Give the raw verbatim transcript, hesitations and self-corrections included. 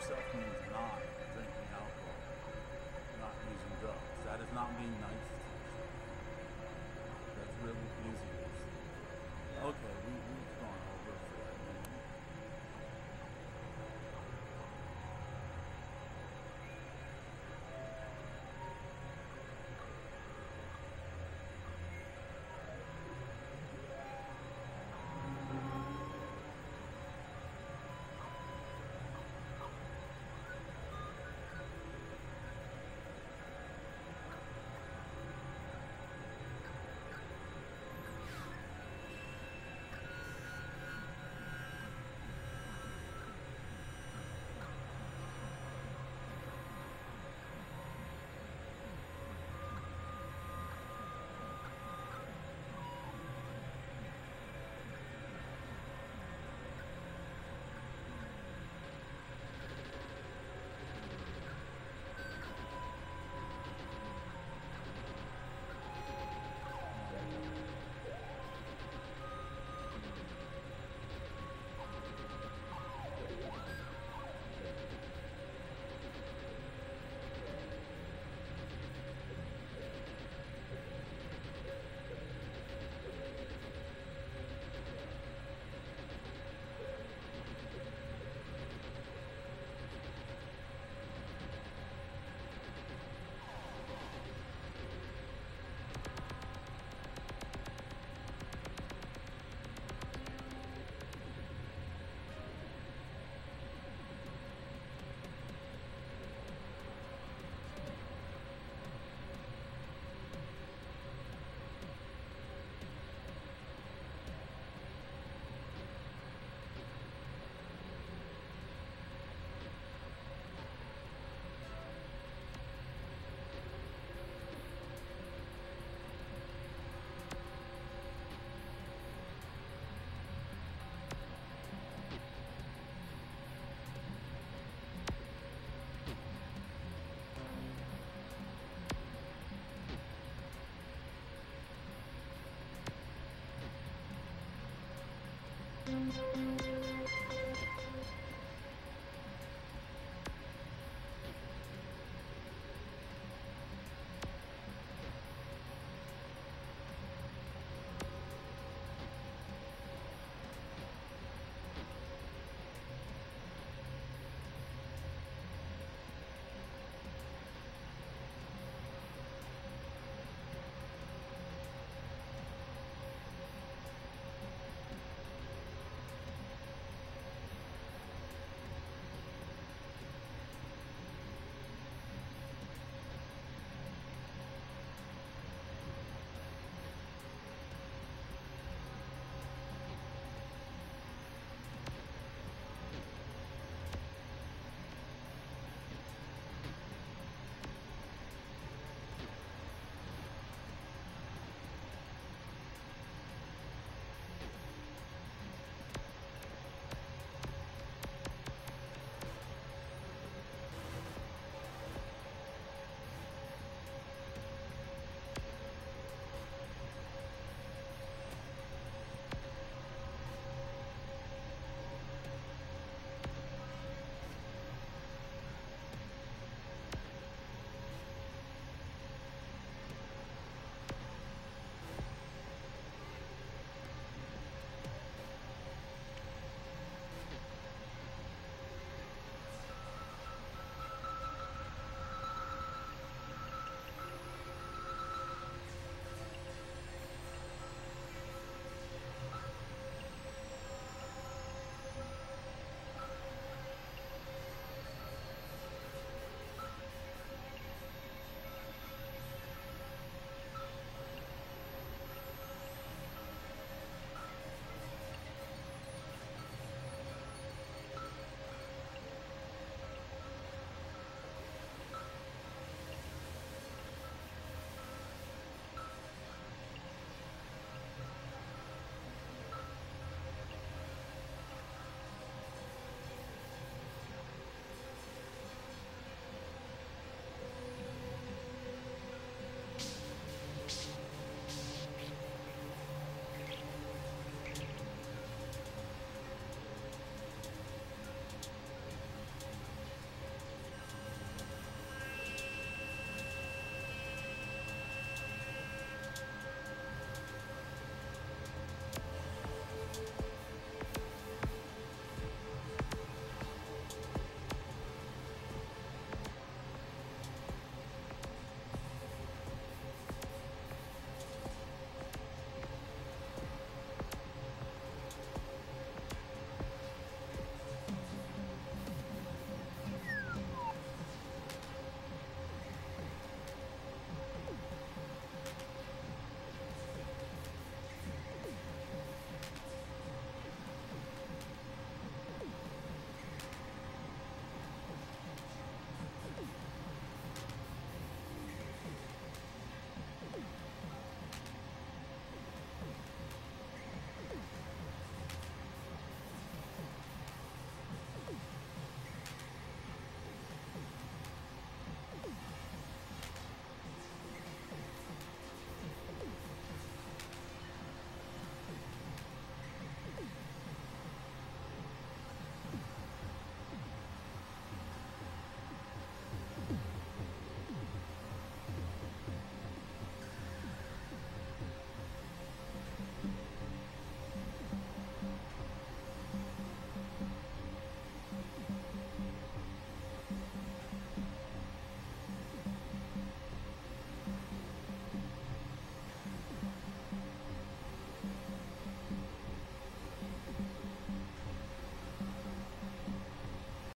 yourself means not drinking alcohol, not using drugs. That is not being nice to yourself. That's really easy to see. Okay, we, we've gone over for that minute. Thank you.